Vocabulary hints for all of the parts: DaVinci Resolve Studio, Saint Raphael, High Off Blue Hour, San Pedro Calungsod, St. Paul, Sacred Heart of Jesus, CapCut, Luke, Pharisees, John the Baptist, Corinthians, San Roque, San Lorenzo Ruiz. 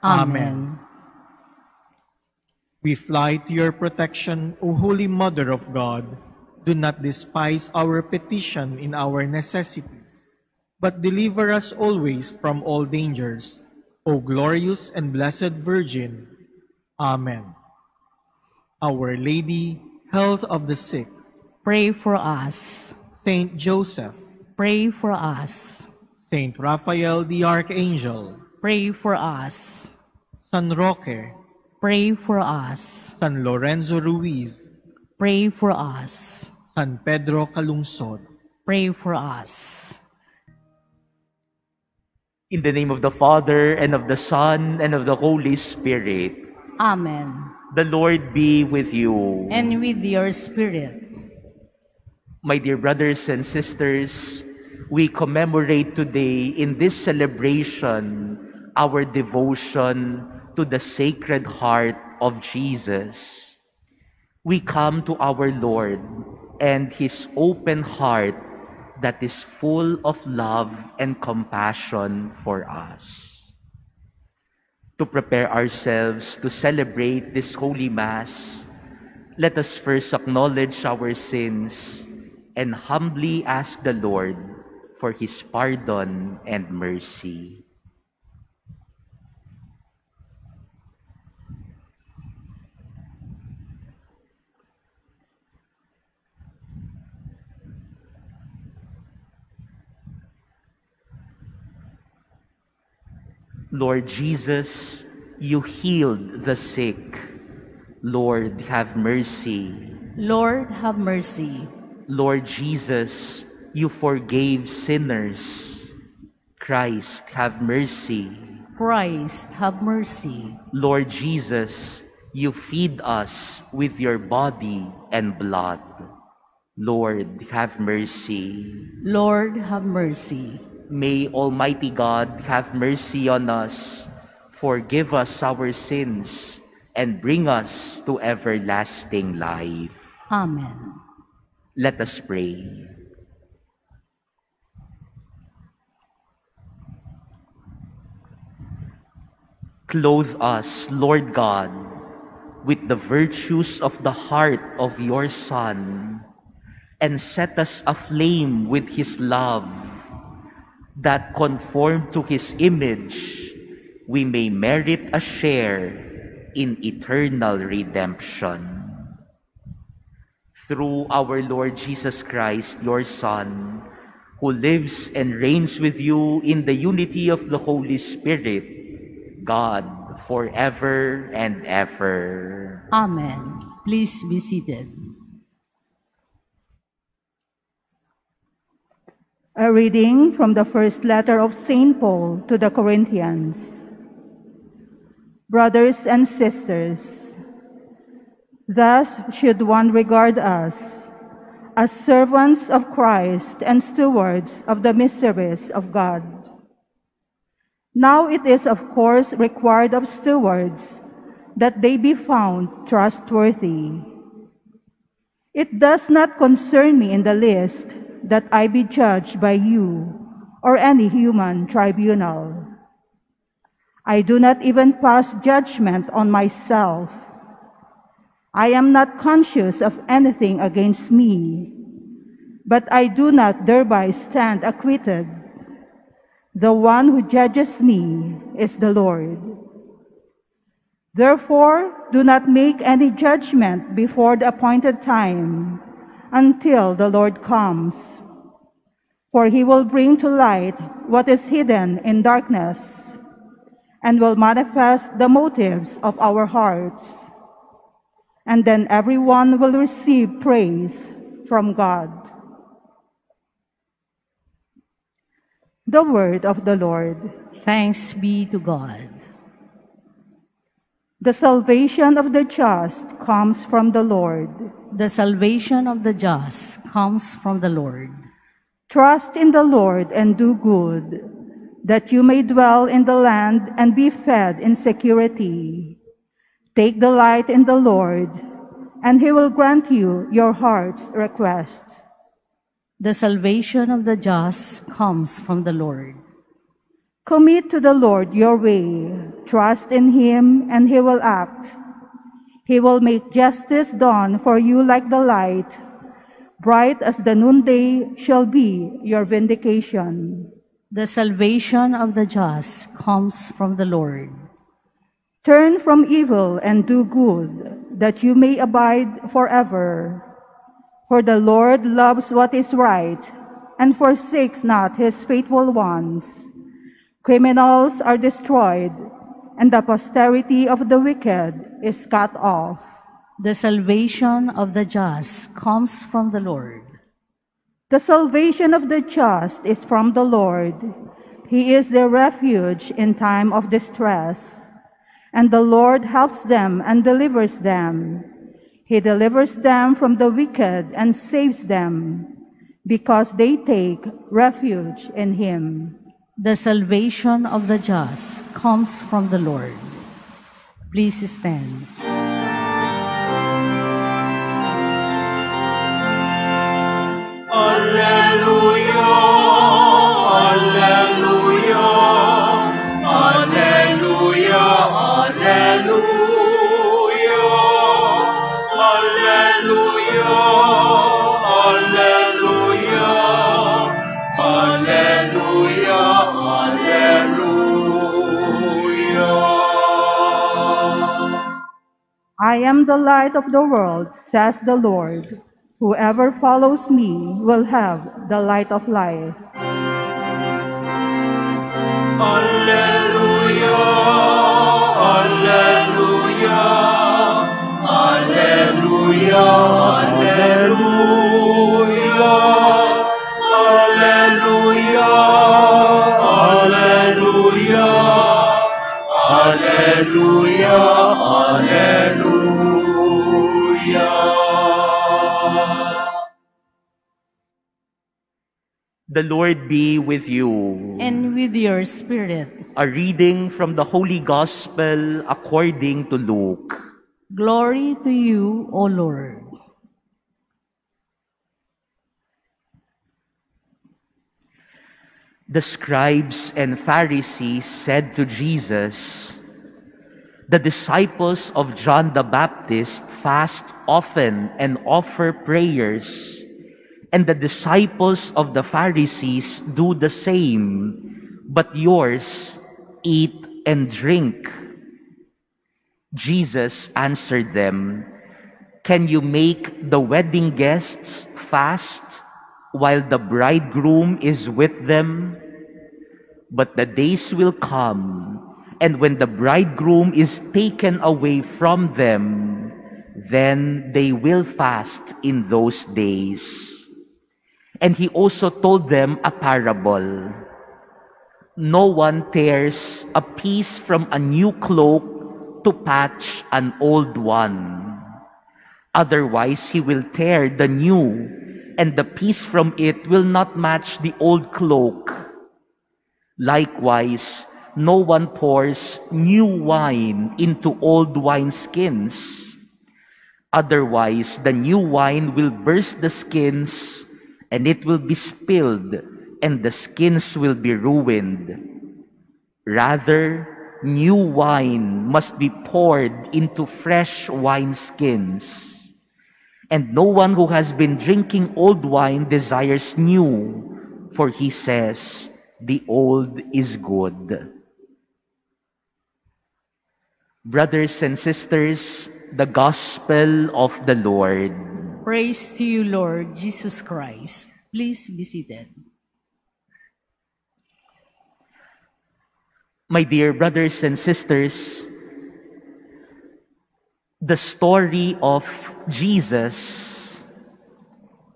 Amen. We fly to your protection, O Holy Mother of God. Do not despise our petition in our necessities, but deliver us always from all dangers, O glorious and blessed Virgin. Amen. Our Lady, health of the sick, pray for us. Saint Joseph, pray for us. Saint Raphael the Archangel, pray for us. San Roque, pray for us. San Lorenzo Ruiz, pray for us. San Pedro Calungsod, pray for us. In the name of the Father, and of the Son, and of the Holy Spirit. Amen. The Lord be with you. And with your spirit. My dear brothers and sisters, we commemorate today in this celebration our devotion to the Sacred Heart of Jesus. We come to our Lord and His open heart that is full of love and compassion for us. To prepare ourselves to celebrate this Holy Mass, let us first acknowledge our sins and humbly ask the Lord for His pardon and mercy. Lord Jesus, you healed the sick. Lord, have mercy. Lord, have mercy. Lord Jesus, you forgave sinners. Christ, have mercy. Christ, have mercy. Lord Jesus, you feed us with your body and blood. Lord, have mercy. Lord, have mercy. May Almighty God have mercy on us, forgive us our sins, and bring us to everlasting life. Amen. Let us pray. Clothe us, Lord God, with the virtues of the heart of your Son, and set us aflame with his love, that conformed to his image, we may merit a share in eternal redemption. Through our Lord Jesus Christ, your Son, who lives and reigns with you in the unity of the Holy Spirit, God, forever and ever. Amen. Please be seated. A reading from the first letter of St. Paul to the Corinthians. Brothers and sisters, thus should one regard us, as servants of Christ and stewards of the mysteries of God. Now it is of course required of stewards that they be found trustworthy. It does not concern me in the least that I be judged by you or any human tribunal. I do not even pass judgment on myself. I am not conscious of anything against me, but I do not thereby stand acquitted. The one who judges me is the Lord. Therefore, do not make any judgment before the appointed time, until the Lord comes. For he will bring to light what is hidden in darkness, and will manifest the motives of our hearts. And then everyone will receive praise from God. The word of the Lord. Thanks be to God. The salvation of the just comes from the Lord. The salvation of the just comes from the Lord. Trust in the Lord and do good, that you may dwell in the land and be fed in security. Take delight in the Lord, and he will grant you your heart's request. The salvation of the just comes from the Lord. Commit to the Lord your way. Trust in him, and he will act. He will make justice dawn for you like the light. Bright as the noonday shall be your vindication. The salvation of the just comes from the Lord. Turn from evil and do good, that you may abide forever. For the Lord loves what is right, and forsakes not his faithful ones. Criminals are destroyed, and the posterity of the wicked is cut off. The salvation of the just comes from the Lord. The salvation of the just is from the Lord. He is their refuge in time of distress. And the Lord helps them and delivers them. He delivers them from the wicked and saves them, because they take refuge in him. The salvation of the just comes from the Lord. Please stand. Alleluia, alleluia, alleluia, alleluia, alleluia, alleluia, alleluia, alleluia. I am the light of the world, says the Lord. Whoever follows me will have the light of life. Alleluia, alleluia, alleluia, alleluia, alleluia, alleluia, alleluia, alleluia. The Lord be with you. And with your spirit. A reading from the Holy Gospel according to Luke. Glory to you, O Lord. The scribes and Pharisees said to Jesus, "The disciples of John the Baptist fast often and offer prayers, and the disciples of the Pharisees do the same, but yours eat and drink." Jesus answered them, "Can you make the wedding guests fast while the bridegroom is with them? But the days will come, and when the bridegroom is taken away from them, then they will fast in those days. And he also told them a parable. No one tears a piece from a new cloak to patch an old one. Otherwise, he will tear the new, and the piece from it will not match the old cloak. Likewise, no one pours new wine into old wineskins. Otherwise, the new wine will burst the skins, and it will be spilled, and the skins will be ruined. Rather, new wine must be poured into fresh wineskins. And no one who has been drinking old wine desires new, for he says, the old is good. Brothers and sisters, the Gospel of the Lord. Praise to you, Lord Jesus Christ. Please be seated. My dear brothers and sisters, the story of Jesus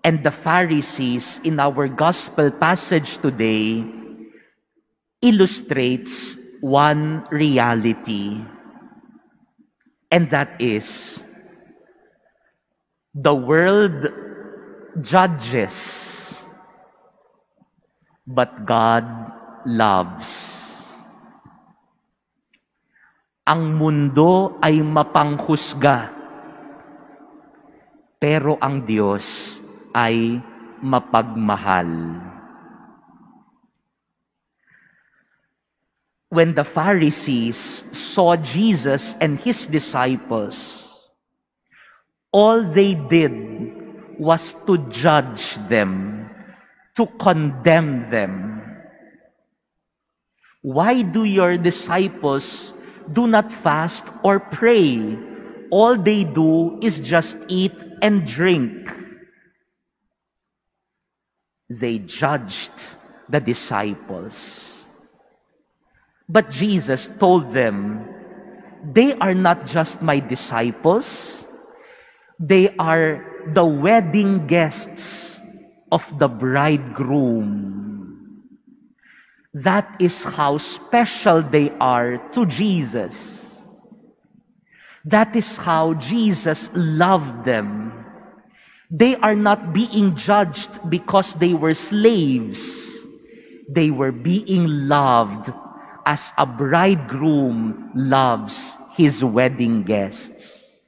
and the Pharisees in our Gospel passage today illustrates one reality, and that is the world judges, but God loves. Ang mundo ay mapanghusga, pero ang Diyos ay mapagmahal. When the Pharisees saw Jesus and his disciples, all they did was to judge them, to condemn them. Why do your disciples do not fast or pray? All they do is just eat and drink. They judged the disciples. But Jesus told them, they are not just my disciples, they are the wedding guests of the bridegroom. That is how special they are to Jesus. That is how Jesus loved them. They are not being judged because they were slaves. They were being loved as a bridegroom loves his wedding guests.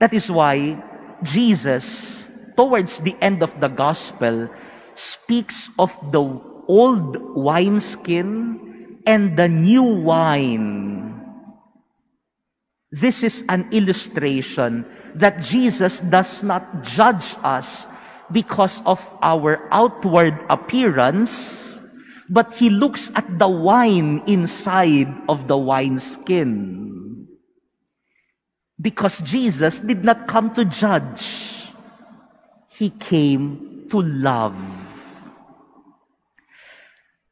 That is why Jesus, towards the end of the Gospel, speaks of the old wineskin and the new wine. This is an illustration that Jesus does not judge us because of our outward appearance, but he looks at the wine inside of the wineskin. Because Jesus did not come to judge, he came to love.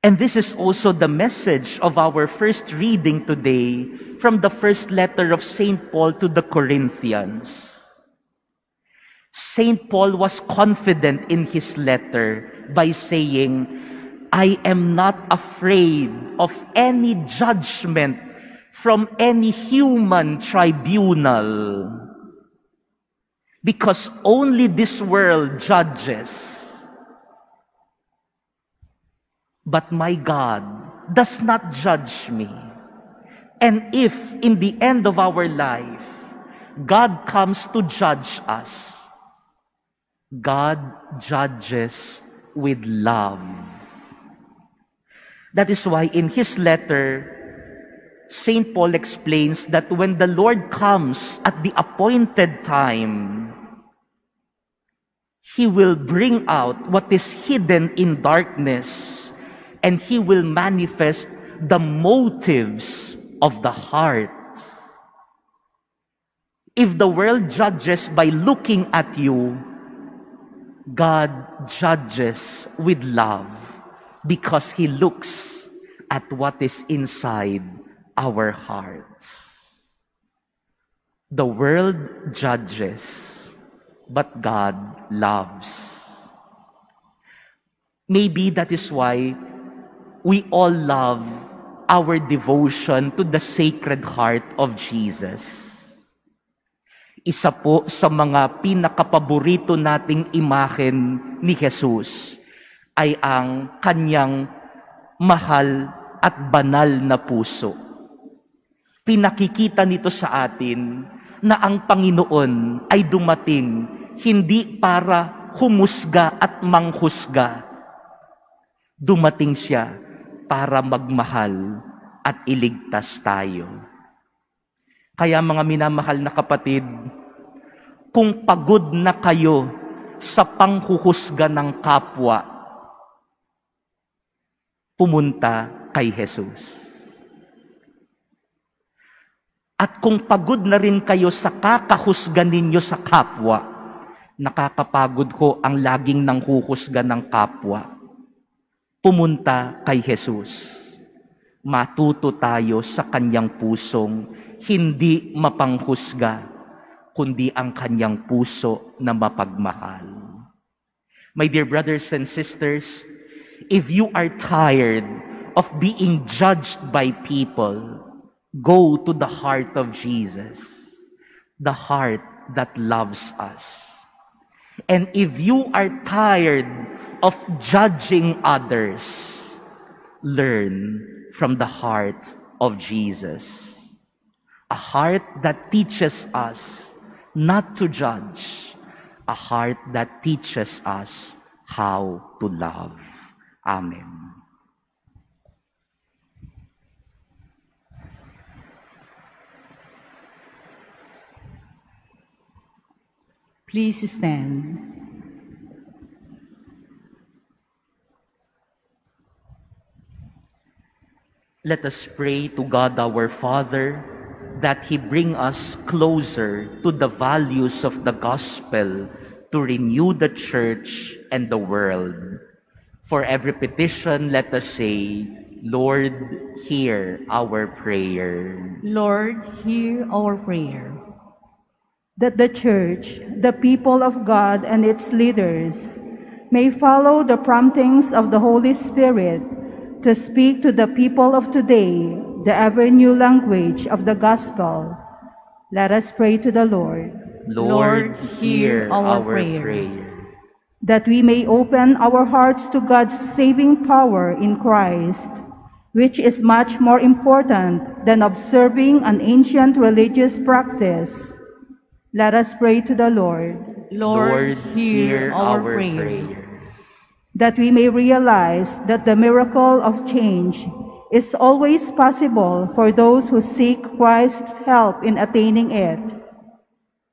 And this is also the message of our first reading today from the first letter of St. Paul to the Corinthians. St. Paul was confident in his letter by saying, I am not afraid of any judgment from any human tribunal, because only this world judges. But my God does not judge me. And if in the end of our life, God comes to judge us, God judges with love. That is why in his letter, St. Paul explains that when the Lord comes at the appointed time, he will bring out what is hidden in darkness, and he will manifest the motives of the heart. If the world judges by looking at you, God judges with love because he looks at what is inside our hearts. The world judges, but God loves. Maybe that is why we all love our devotion to the Sacred Heart of Jesus. Isa po sa mga pinakapaborito nating imahen ni Jesus ay ang kanyang mahal at banal na puso. Pinakikita nito sa atin na ang Panginoon ay dumating hindi para humusga at manghusga. Dumating siya para magmahal at iligtas tayo. Kaya mga minamahal na kapatid, kung pagod na kayo sa panghuhusga ng kapwa, pumunta kay Jesus. At kung pagod na rin kayo sa kakahusga ninyo sa kapwa, nakakapagod ko ang laging nanghuhusga ng kapwa, pumunta kay Jesus. Matuto tayo sa kanyang pusong hindi mapanghusga, kundi ang kanyang puso na mapagmahal. My dear brothers and sisters, if you are tired of being judged by people, go to the heart of Jesus, the heart that loves us. And if you are tired of judging others, learn from the heart of Jesus. A heart that teaches us not to judge. A heart that teaches us how to love. Amen. Please stand. Let us pray to God our Father that He bring us closer to the values of the gospel to renew the church and the world. For every petition, let us say, Lord, hear our prayer. Lord, hear our prayer. That the church, the people of God and its leaders, may follow the promptings of the Holy Spirit to speak to the people of today the ever-new language of the gospel. Let us pray to the Lord. Lord, hear our prayer. That we may open our hearts to God's saving power in Christ, which is much more important than observing an ancient religious practice. Let us pray to the Lord. Lord, hear our prayer. That we may realize that the miracle of change is always possible for those who seek Christ's help in attaining it.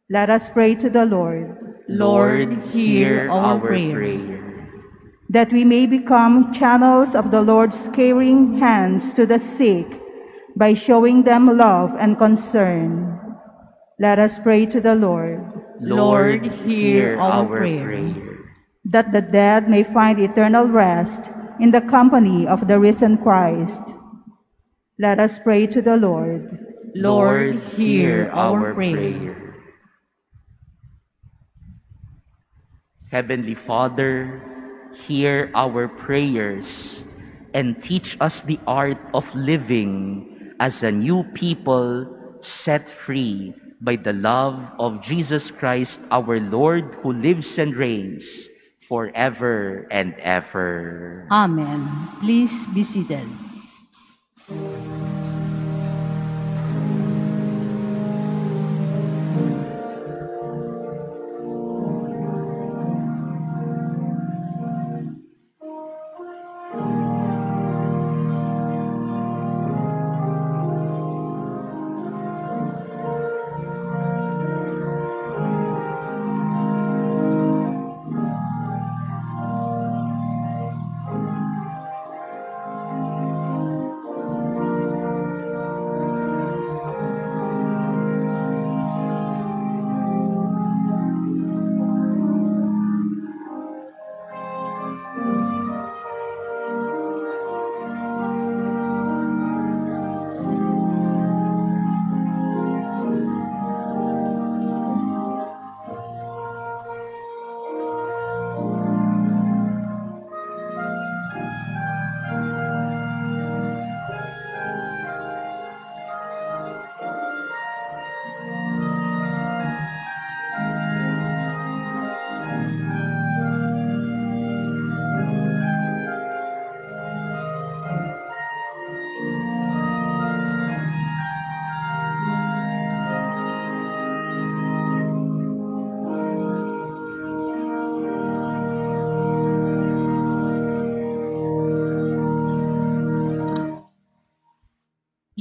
Let us pray to the Lord. Lord, hear our prayer. That we may become channels of the Lord's caring hands to the sick by showing them love and concern. Let us pray to the Lord. Lord, hear our prayer. That the dead may find eternal rest in the company of the risen Christ. Let us pray to the Lord. Lord, hear our prayer. Heavenly Father, hear our prayers and teach us the art of living as a new people set free by the love of Jesus Christ, our Lord, who lives and reigns forever and ever. Amen. Please be seated.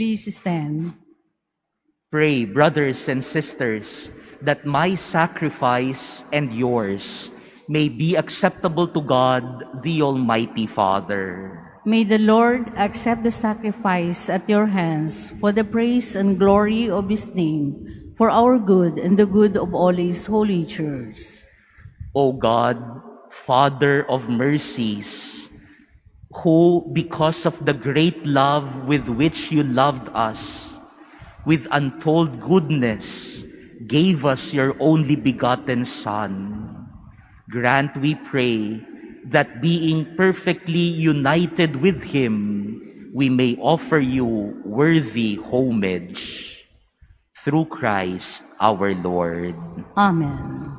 Please stand. Pray, brothers and sisters, that my sacrifice and yours may be acceptable to God, the Almighty Father. May the Lord accept the sacrifice at your hands for the praise and glory of his name, for our good and the good of all his holy church. O God, Father of mercies, who, because of the great love with which you loved us, with untold goodness, gave us your only begotten Son, grant, we pray, that being perfectly united with him, we may offer you worthy homage. Through Christ our Lord. Amen.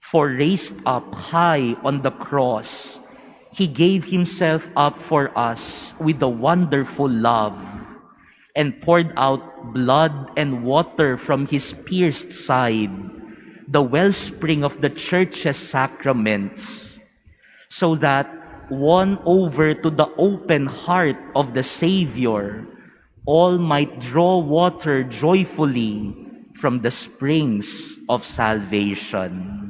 For raised up high on the cross, he gave himself up for us with a wonderful love, and poured out blood and water from his pierced side, the wellspring of the church's sacraments, so that, won over to the open heart of the Savior, all might draw water joyfully from the springs of salvation.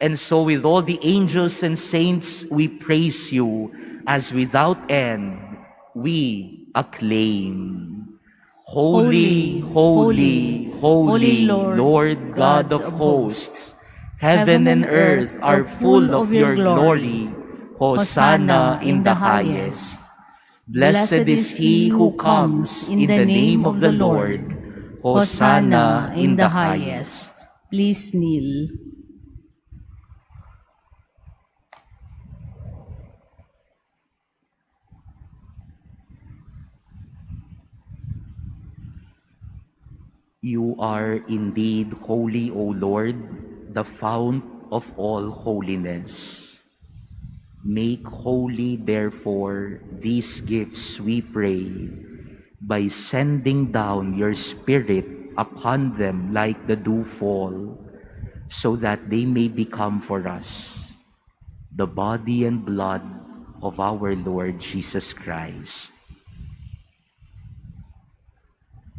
And so with all the angels and saints, we praise you, as without end we acclaim. Holy, holy, holy, holy Lord God of hosts, heaven and earth are full of your glory. Hosanna in the highest. Blessed is he who comes in the name of the Lord. Hosanna in the highest. Please kneel. You are indeed holy, O Lord, the fount of all holiness. Make holy, therefore, these gifts, we pray, by sending down your Spirit upon them like the dewfall, so that they may become for us the body and blood of our Lord Jesus Christ.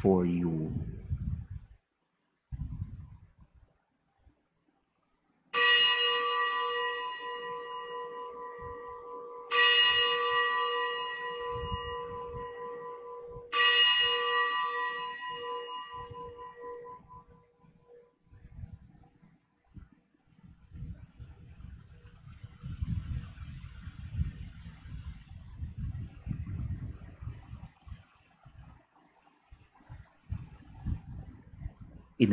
for you." In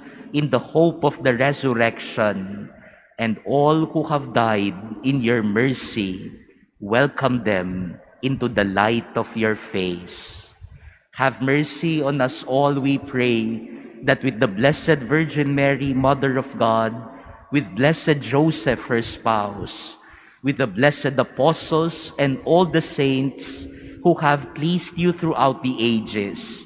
in the hope of the resurrection, and all who have died in your mercy. Welcome them into the light of your face. Have mercy on us all, we pray, that with the Blessed Virgin Mary, Mother of God, with Blessed Joseph, her spouse, with the blessed apostles and all the saints who have pleased you throughout the ages,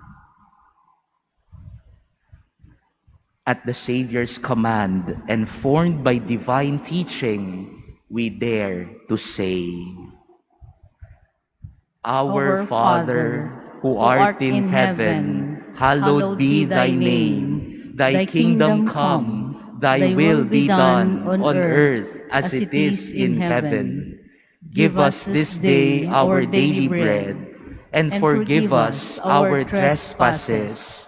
At the Savior's command, and formed by divine teaching, we dare to say, Our Father, who art in heaven, hallowed be thy name. Thy kingdom come, thy will be done on earth as it is in heaven. Give us this day our daily bread, and forgive us our trespasses,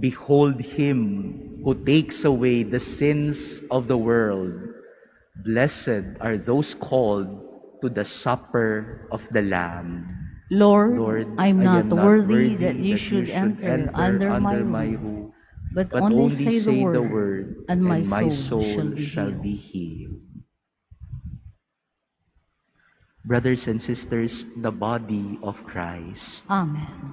Behold him who takes away the sins of the world. Blessed are those called to the supper of the Lamb. Lord, I am not worthy that you should enter under my roof, but only say the word, and my soul shall be healed. Brothers and sisters, the body of Christ. Amen.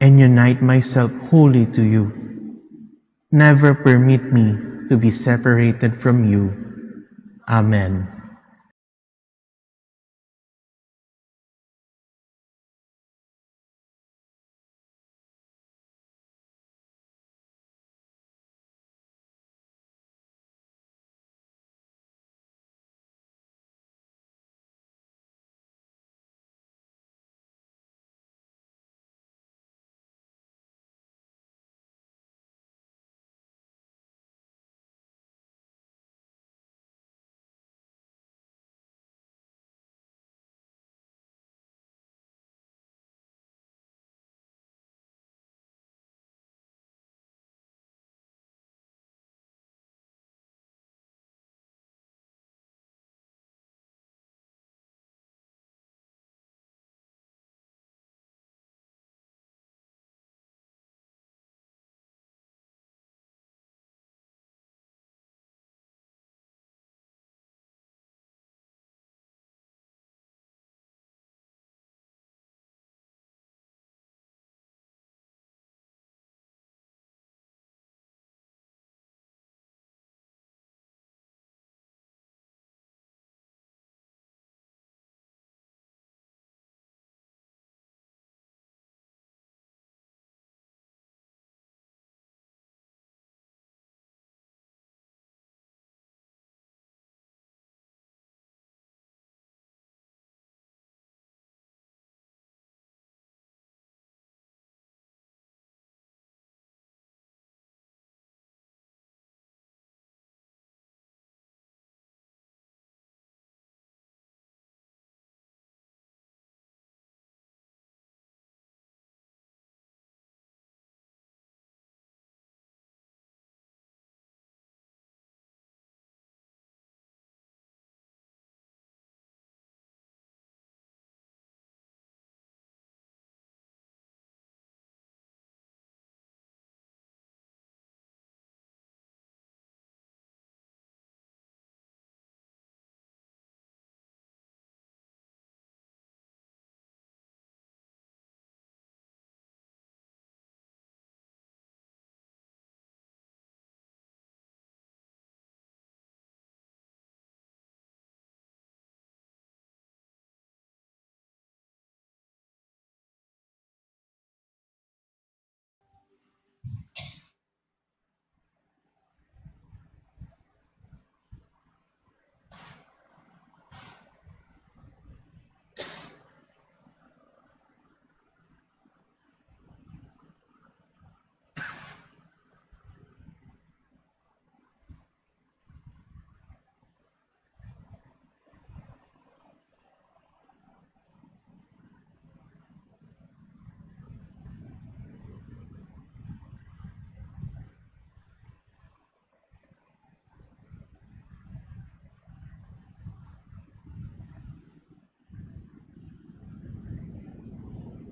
and unite myself wholly to you. Never permit me to be separated from you. Amen.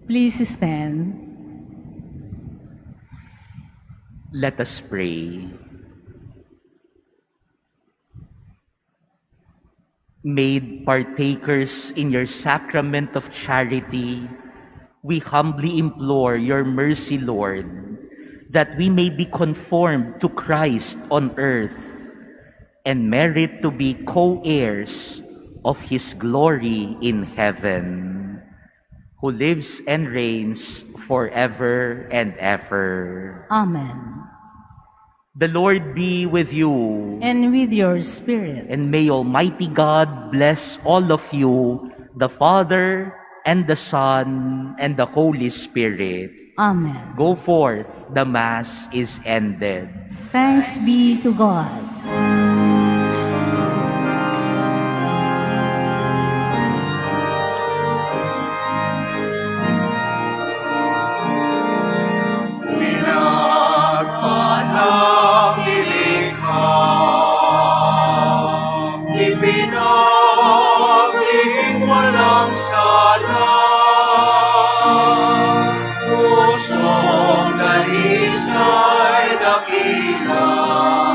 Please stand. Let us pray. Made partakers in your sacrament of charity, we humbly implore your mercy, Lord, that we may be conformed to Christ on earth and merit to be co-heirs of his glory in heaven, who lives and reigns forever and ever. Amen. The Lord be with you. And with your spirit. And may Almighty God bless all of you, the Father, and the Son, and the Holy Spirit. Amen. Go forth, the Mass is ended. Thanks be to God. Amen. Aking Lord.